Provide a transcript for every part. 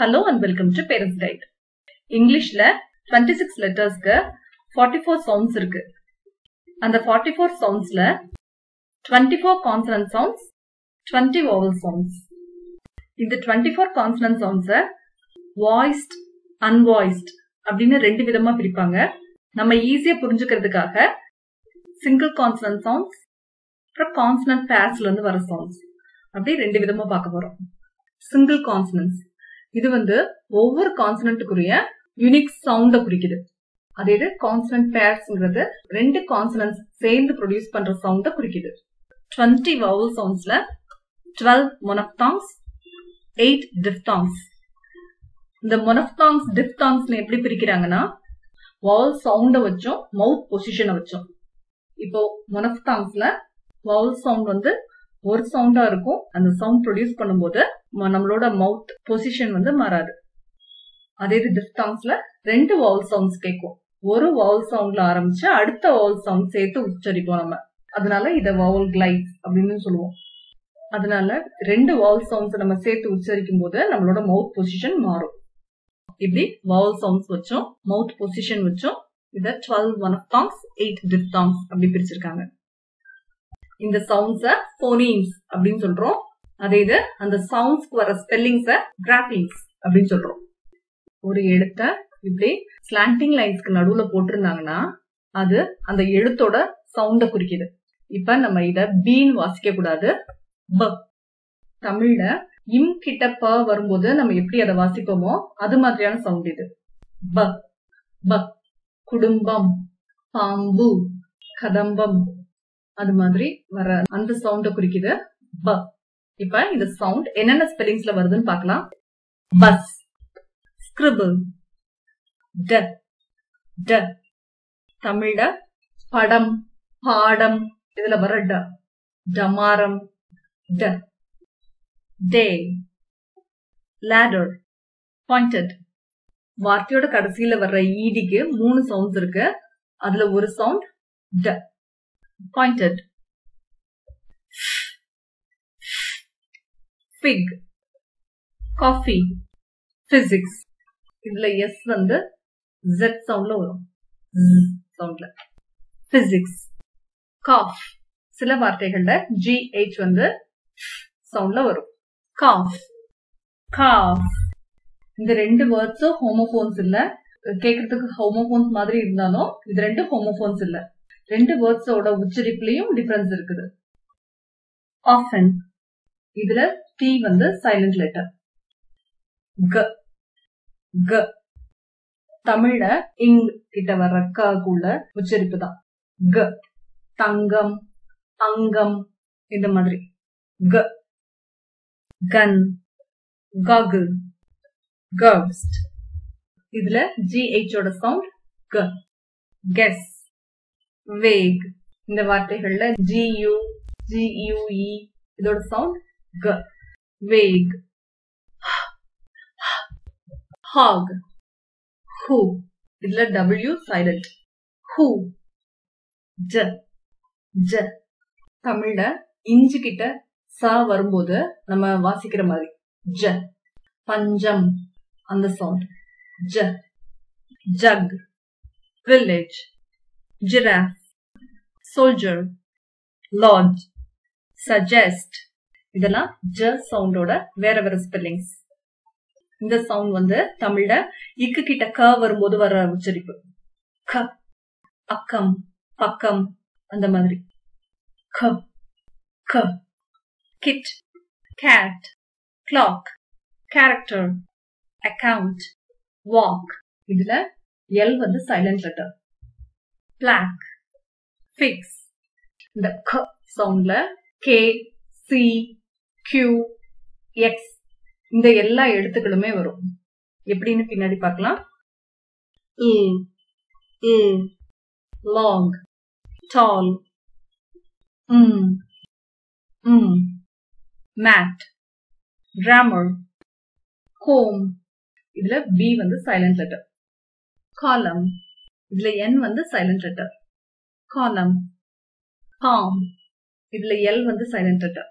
Hello and welcome to Parents Guide. English la 26 letters ku 44 sounds irukku. And the 44 sounds la 24 consonant sounds, 20 vowel sounds. இந்த 24 consonant sounds voiced, unvoiced அப்படின ரெண்டு விதமா பிரிப்பாங்க. நம்ம ஈஸியா புரிஞ்சுக்கிறதுக்காக single consonant sounds, அப்புறம் consonant pairs ல இருந்து வர sounds. அப்படி ரெண்டு விதமா பார்க்க போறோம். Single consonants இது வந்து ஒவ்வொரு கான்சனன்ட்டுக்குரிய யூனிக் சவுண்ட குறிக்குது. அதே இது கான்சனன்ட் பேர்ஸ்ங்கிறது ரெண்டு கான்சனன்ட்ஸ் சேர்ந்து ப்ரொடியூஸ் பண்ற சவுண்ட குறிக்குது. 20 vowel soundsல 12 monophthongs, 8 diphthongs. இந்த monophthongs, diphthongs எப்படி பிரிக்கிறாங்கன்னா vowel சவுண்ட வச்சோம், மவுத் பொசிஷனை வச்சோம். இப்போ monophthongsல vowel சவுண்ட் வந்து ஒரு சவுண்டா இருக்கும். அந்த சவுண்ட் ப்ரொடியூஸ் பண்ணும்போது நம்மளோட மவுத் பொசிஷன் வந்து மாறாது. அதே இது டிஃப்தாங்ஸ்ல ரெண்டு வால் சவுண்ட்ஸ் கேட்கும். ஒரு வால் சவுண்ட்ல ஆரம்பிச்சு அடுத்த வால் சவுண்ட் சேர்த்து உச்சரிப்போம் நம்ம. அதனால இத வால் கிளைட் அப்படின்னு சொல்லுவோம். அதனால ரெண்டு வால் சவுண்ட்ஸ் நம்ம சேர்த்து உச்சரிக்கும் போது நம்மளோட மவுத் பொசிஷன் மாறும். இப்படி வால் சவுண்ட்ஸ் வச்சோம், மவுத் பொசிஷன் வச்சோம். இத 12 monophthongs, 8 diphthongs அப்படி பிரிச்சிருக்காங்க. இந்த சவுண்ட்ஸ போனீம்ஸ் அப்படின்னு சொல்றோம். அதே இது அந்த சவுண்ட்ஸ்க்கு வர ஸ்பெல்லிங்ஸ கிராஃபிங்ஸ் அப்படின்னு சொல்றோம். ஒரு எழுத்த இப்படி ஸ்லாண்டிங் லைன்ஸ்க்கு நடுவுல போட்டிருந்தாங்கன்னா அது அந்த எழுத்தோட சவுண்ட குறிக்குது. இப்ப நம்ம இத பீன்னு வாசிக்க கூடாது. ப தமிழ்ல இம் கிட்ட ப வரும்போது நம்ம எப்படி அதை வாசிப்போமோ அது மாதிரியான சவுண்ட் இது. ப ப குடும்பம், பாம்பு, கதம்பம் அது மாதிரி வர அந்த சவுண்ட குறிக்குது. ப இப்ப இந்த சவுண்ட் என்னென்ன ஸ்பெல்லிங்ஸ்ல வருதுன்னு பாக்கலாம். பஸ், ஸ்கிரிபிள், ட ட தமிழ்ல படம், பாடம் இதுல வர ட, டமாரம், ட டே, லேடர், பாயிண்டட். வார்த்தையோட கடைசியில வர்ற ஈடிக்கு 3 சவுண்ட்ஸ் இருக்கு. அதுல ஒரு சவுண்ட் ட, பாயிண்டட். Fig, coffee, physics. இதுல S வந்து Z சவுண்ட்ல வரும். Z சவுண்ட்ல physics. Cough, சில வார்த்தைகள்ல GH வந்து சவுண்ட்ல வரும். Cough, cough. இந்த ரெண்டு வேர்ட்ஸும் ஹோமோபோன்ஸ் இல்ல. கேக்குறதுக்கு ஹோமோபோன்ஸ் மாதிரி இருந்தாலும் இது ரெண்டு ஹோமோபோன்ஸ் இல்ல. ரெண்டு வேர்ட்ஸோட உச்சரிப்புலயும் டிஃபரன்ஸ் இருக்குது. Often, இதுல T வந்து சைலண்ட் லெட்டர். க க தமிழ்ல இங் கிட்ட வர்ற க குள்ள உச்சரிப்பு தான் க. தங்கம், அங்கம் இந்த மாதிரி க. கன், காகிள், கர்வ்ஸ்ட். இதுல ஜிஹோட சவுண்ட் க. Guess, vague. இந்த வார்த்தைகள்ல ஜியு, ஜியூஇ இதோட சவுண்ட் க. Vague, hog, who. இதுல W silent. Who, j j தமிழ்ல இஞ்சி கிட்ட ச வரும்போது நம்ம வாசிக்கிற மாதிரி j. பஞ்சம் அந்த sound j. Jug, village, giraffe, soldier, lodge, suggest. இதெல்லாம் ஜ சவுண்டோட வேற வேற ஸ்பெல்லிங்ஸ். இந்த சவுண்ட் வந்து தமிழ்ல இக்கு கிட்ட க வரும்போது வர உச்சரிப்பு க. அக்கம், பக்கம் அந்த மாதிரி க க. Kit, cat, clock, character, account, walk. இதுல எல் வந்து சைலண்ட் லெட்டர். Black, fix. இந்த க சவுண்ட்ல கே, சி, Q, X இந்த எல்லா எழுத்துக்களுமே வரும். எப்படின்னு பின்னாடி பார்க்கலாம். E, E, long, tall, mm, mm, mat, grammar, comb. இதுல B வந்து சைலண்ட் லெட்டர். column, இதுல N வந்து சைலண்ட் லெட்டர். column, palm, இதுல L வந்து silent letter.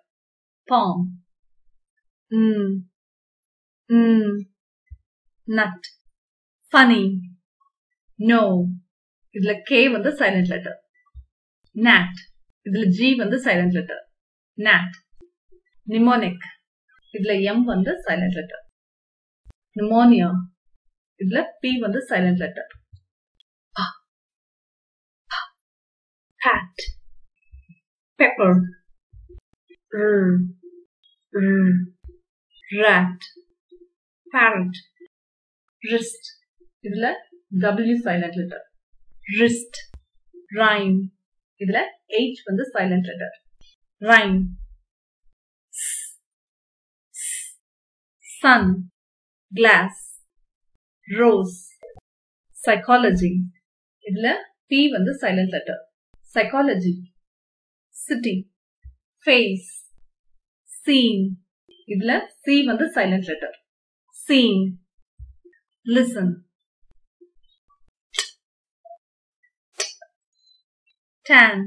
Palm, mm, mm, nut. Funny. No. இதுல K வந்து silent letter. Nat. இதுல G வந்து silent letter. Nat. Mnemonic. இதுல M வந்து silent letter. Pneumonia. இதுல P வந்து silent letter. Hat. Pepper. Rat. Parrot. Wrist. இதுல W silent letter. Wrist. Rhyme. இதுல H வந்து silent letter. Rhyme. Sun. Glass. Rose. Psychology. இதுல P வந்து silent letter. Psychology. City. Face. Scene. இதுல C வந்து silent letter. Scene. Listen. Tan.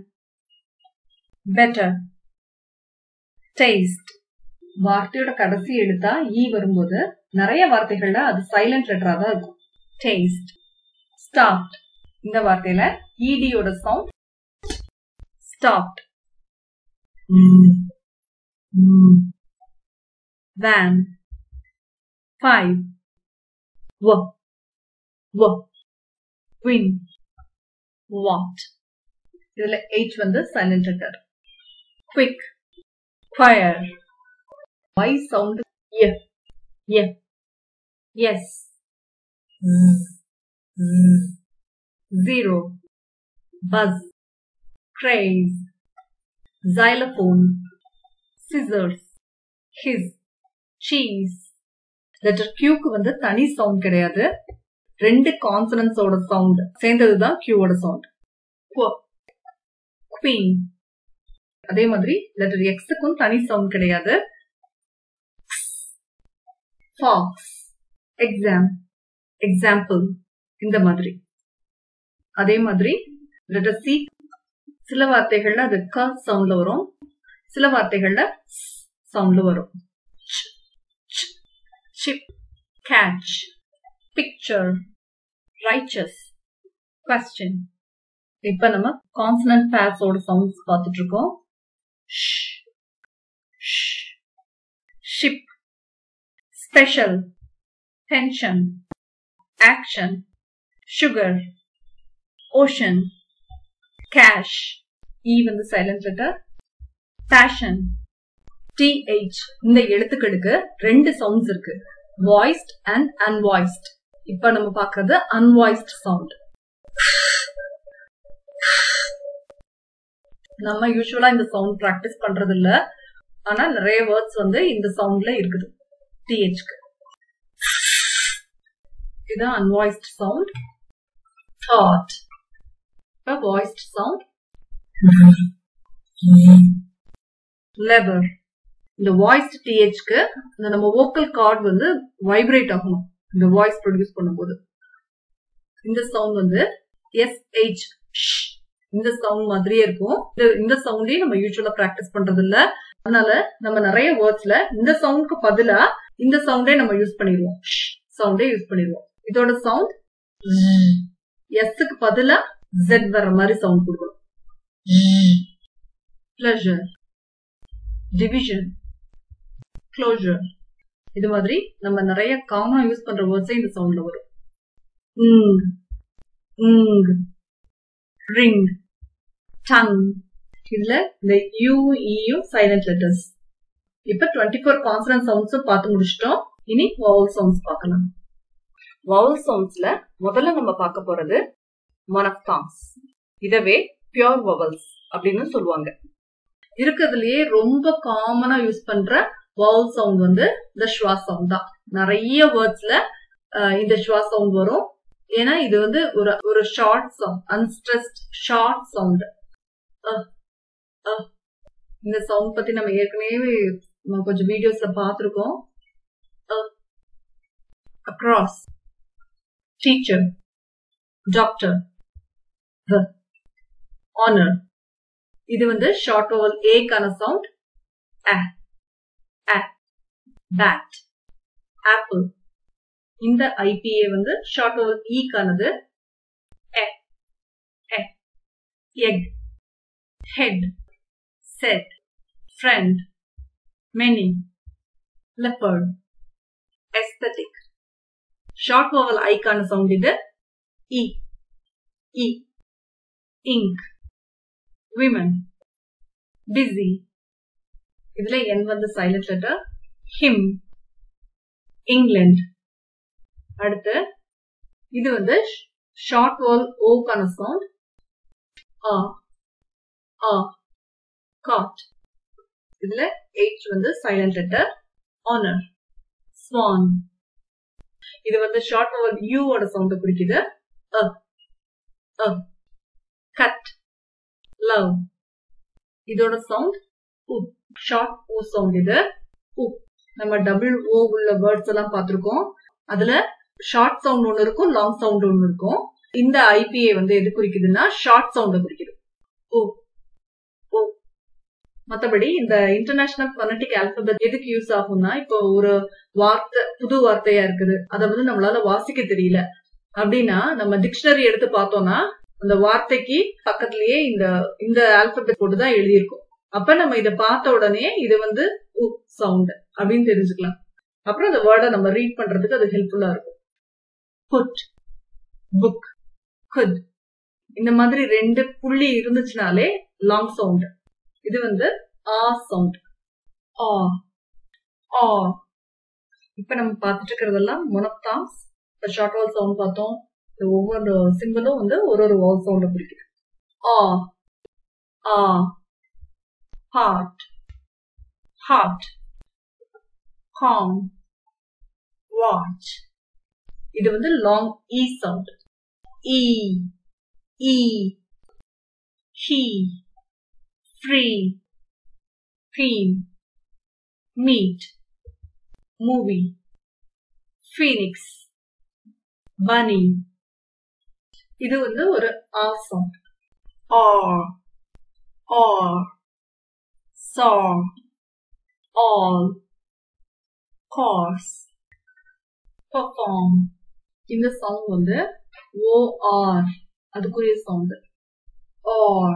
Better. Taste. வார்த்தையோட கடைசி எடுத்தா ஈ வரும்போது நிறைய வார்த்தைகள்ல அது சைலண்ட் லெட்டரா தான் இருக்கும். Taste. Stopped. இந்த வார்த்தையில ஈடியோட sound stopped. Van. 5. W. W. Win. What. இதுல H வந்து silent letter. Quick. Choir. Y sound. Y. Y. Yes. Z. Z. Zero. Buzz. Craze. Xylophone. Scissors. His. Cheese. Letter Q வந்து தனி sound கிடையாது. 2 consonants ஓட sound சேர்ந்ததுதான் Q ஓட sound. Qu. Queen. அதே மாதிரி letter X க்கும் தனி sound கிடையாது. Fox. Exam. Example. இந்த மாதிரி. அதே மாதிரி letter C சில வார்த்தைகள்ல அது க சவுண்ட்ல வரும், சில வார்த்தைகள்ல சவுண்ட்ல வரும். Chip. Catch. Picture. Righteous. Question. இப்ப நம்ம கான்சனன்ட் பேர்ஸோட சவுண்ட்ஸ் பார்த்துட்டு இருக்கோம். ஷ், ஷ், ship. Special. Tension. Action. Sugar. Ocean. Cash. E வந்து சைலண்ட் லெட்டர். பேஷன். TH. இந்த எழுத்துக்களுக்கு 2 சவுண்ட்ஸ் இருக்கு, வாய்ஸ்ட் அண்ட் அன்வாய்ஸ்ட். இப்ப நம்ம பாக்குறது அன்வாய்ஸ்ட் சவுண்ட். நம்ம யூஸ்வலா இந்த சவுண்ட் பிராக்டிஸ் பண்றது இல்ல, ஆனா நிறைய வேர்ட்ஸ் வந்து இந்த சவுண்ட்ல இருக்குது. THக்கு இது அன்வாய்ஸ்ட் சவுண்ட். தாட். இப்ப வாய்ஸ்ட் சவுண்ட். லெவர். இந்த வாய்ஸ்ட் THக்கு இந்த நம்ம வோக்கல் கார்ட் வந்து வைப்ரேட் ஆகணும் இந்த வாய்ஸ் ப்ரொடியூஸ் பண்ணும்போது. இந்த சவுண்ட் வந்து SH இந்த சவுண்ட் மாதிரியே இருக்கும். இந்த சவுண்டே நம்ம யூஸ்வலா பிராக்டிஸ் பண்றது இல்ல, அதனால நம்ம நிறைய வேர்ட்ஸ்ல இந்த சவுண்டுக்கு பதிலா இந்த சவுண்டே நம்ம யூஸ் பண்ணிடுவோம், சவுண்டே யூஸ் பண்ணிடுவோம். இதோட சவுண்ட் எஸ்க்கு பதிலா Z வர மாதிரி சவுண்ட் கொடுக்கணும். பிளஷர். டிவிஷன். Closure. இது மாதிரி நம்ம நிறைய காமனா யூஸ் பண்ற வேர்ட்ஸ் இந்த சவுண்ட்ல வரும். ங், ங், ரிங், டங். இதுல இந்த யூ ஈயூ சைலண்ட் லெட்டர்ஸ். இப்ப 24 கான்சனன்ட் சவுண்ட்ஸும் பார்த்து முடிச்சிட்டோம். இனி வவல் சவுண்ட்ஸ் பார்க்கலாம். வவல் சவுண்ட்ஸ்ல முதல்ல நம்ம பார்க்க போறது மோனோஃப்தாங்ஸ். இதவே பியூர் வவல்ஸ் அப்படின்னு சொல்லுவாங்க. இருக்கிறதுலயே ரொம்ப காமனா யூஸ் பண்ற வவல் சவுண்ட் வந்து இந்த ஷ்வா சவுண்ட் தான். நிறைய வேர்ட்ஸ்ல இந்த ஷ்வா சவுண்ட் வரும், ஏன்னா இது வந்து ஒரு short sound, unstressed short sound. இந்த சவுண்ட் பத்தி நம்ம ஏற்கனவே கொஞ்சம் வீடியோஸ்ல பாத்திருக்கோம். அக்ராஸ். டீச்சர். டாக்டர். ஆனர். இது வந்து ஷார்ட் வவல் ஏக்கான சவுண்ட். Bat. Apple. இந்த IPA வந்து short vowel E கானது e, e, egg, head, set, friend, many, leopard, aesthetic. Short vowel I கான sound இது E, E, ink, women, busy. இதில் N வந்து silent letter, him, England. அடுத்து இது வந்து short vowel O கான sound, A, A, caught. இதில் H வந்து silent letter, honor, swan. இது வந்து short vowel U ஓட sound குறிக்குது, A, A, cut, love. இதோட sound U. Short O sound இது U. நம்ம double O உள்ள words எல்லாம் பார்த்திருக்கோம். அதுல short sound ஒன்று இருக்கும், long sound ஒன்று இருக்கும். இந்த IPA வந்து எது குறிக்குதுன்னா short sound குறிக்குது O, O. மத்தபடி இந்த இன்டர்நேஷனல் ஃபோனடிக் ஆல்பபெட் எதுக்கு யூஸ் ஆகும்னா, இப்போ ஒரு வார்த்தை புது வார்த்தையா இருக்குது, அத வந்து நம்மளால வாசிக்க தெரியல அப்படின்னா நம்ம டிக்ஷனரி எடுத்து பார்த்தோம்னா அந்த வார்த்தைக்கு பக்கத்திலேயே இந்த இந்த ஆல்பபெட் போட்டுதான் எழுதியிருக்கும். அப்ப நம்ம இதை பார்த்த உடனே இது வந்து உ சவுண்ட் அப்படின்னு தெரிஞ்சுக்கலாம். அப்புறம் அந்த வேர்டை நம்ம ரீட் பண்றதுக்கு அது ஹெல்ப்ஃபுல்லா இருக்கும். Put, book, good. இந்த மாதிரி ரெண்டு புள்ளி இருந்துச்சுனாலே லாங் சவுண்ட். இது வந்து ஆ சவுண்ட். ஆ, ஆ. இப்ப நம்ம பார்த்துட்டு இருக்கிறதெல்லாம் மொனோப்டாம்ஸ். ஷார்ட் வால் சவுண்ட் பார்த்தோம். ஒவ்வொரு சிம்பிளும் வந்து ஒரு ஒரு வால் சவுண்ட குறிக்குது. ஆ, ஆ. Heart, heart. Calm, watch. இது வந்து long E sound. E, E. He, free. Cream, meat. Movie, phoenix, bunny. இது வந்து ஒரு R sound. R, R. Saw, all, course, perform. In the sound on the O-R, அதுக்குரிய sound. Or,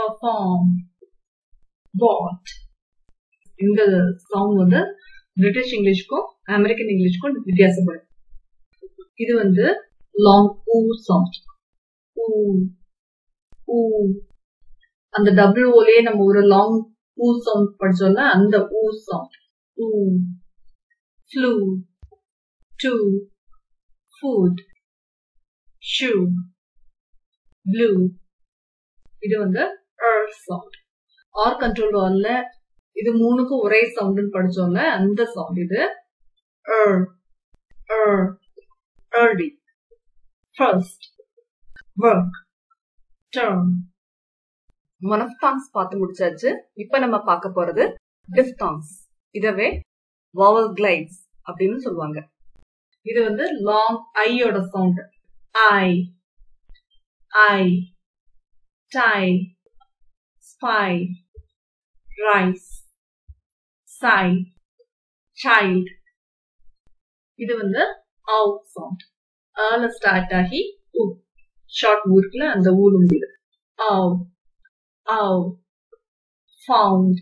perform, bought. In the sound on the British English ko, American English ko, வித்தியாசப்படும். இது வந்து long O sound. O, O. அந்த double ஓலயே நம்ம ஒரு long ஊ sound படிச்சோம்னா அந்த ஊ சவுண்ட். ஊ, flu, do, food, shoe, blue. இது வந்து ஆர் சவுண்ட். ஆர் கண்ட்ரோல் வரல, இது மூணுக்கும் ஒரே சவுண்ட்னு படிச்சோம்ல அந்த சவுண்ட் இது. ஆர், ஆர், ஆர்டி. First, work, turn. மொனோப்டாம்ஸ் பார்த்து முடிச்சாச்சு. இப்ப நம்ம பார்க்க போறது டிப்டாம்ஸ். இதவே வாவல் கிளைட்ஸ் அப்படின்னு சொல்லுவாங்க. இது வந்து லாங் ஐயோட சவுண்ட். ஐ, ஐ, die, spy, rice, sigh, child. இது வந்து ஆவ் சவுண்ட். ஆல ஸ்டார்ட் ஆகி ஊ. ஷார்ட் ஊருக்குல அந்த ஊர் முடியுது. ஆவ், ow, found,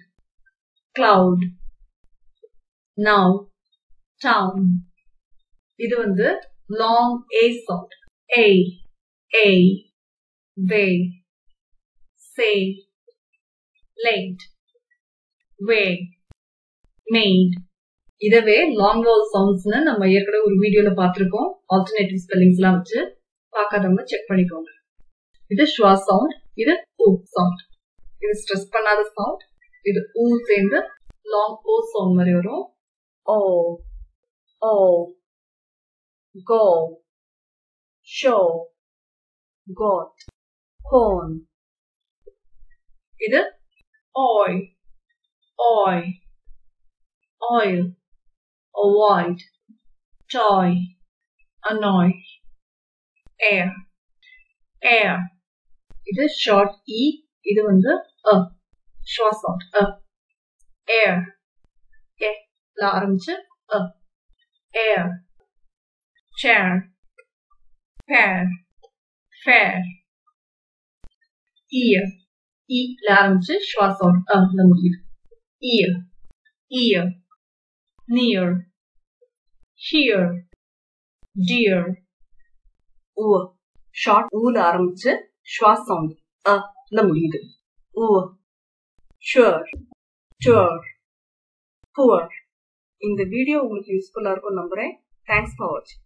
cloud, now, town. இது வந்து long A sound. A, A, they, say, late, way, made. இதவே long vowel soundsன்னு நம்ம ஏற்கனவே ஒரு வீடியோல பார்த்திருக்கோம். ஆல்டர்னேட்டிவ் ஸ்பெல்லிங்ஸ்லாம் வச்சு பார்க்காதவங்க செக் பண்ணிக்கோங்க. இது ஷுவா சவுண்ட், இது ஊ சவுண்ட். இது ஸ்ட்ரெஸ் பண்ணாத சவுண்ட். இது ஊ சேர்ந்து லாங் ஓ சவுண்ட் மாதிரி வரும். ஓ, ஓ, கோ, ஷோ, கோட், கோன். இது ஓய், ஓய், ஆயில், அவாய்ட், டாய், அனாய், ஏர், ஏர். இது short E. இது வந்து short sound. Air, ஏ ஆரம்பிச்சு air, chair, pair, fair. Ear. I larmczy szwasor lengir. Ear, ear. Near. Here. Dear. U. Short U larmczy szwasor lengir. U. Sure. Sure. Poor. In the video, you will use number. Thanks for watching.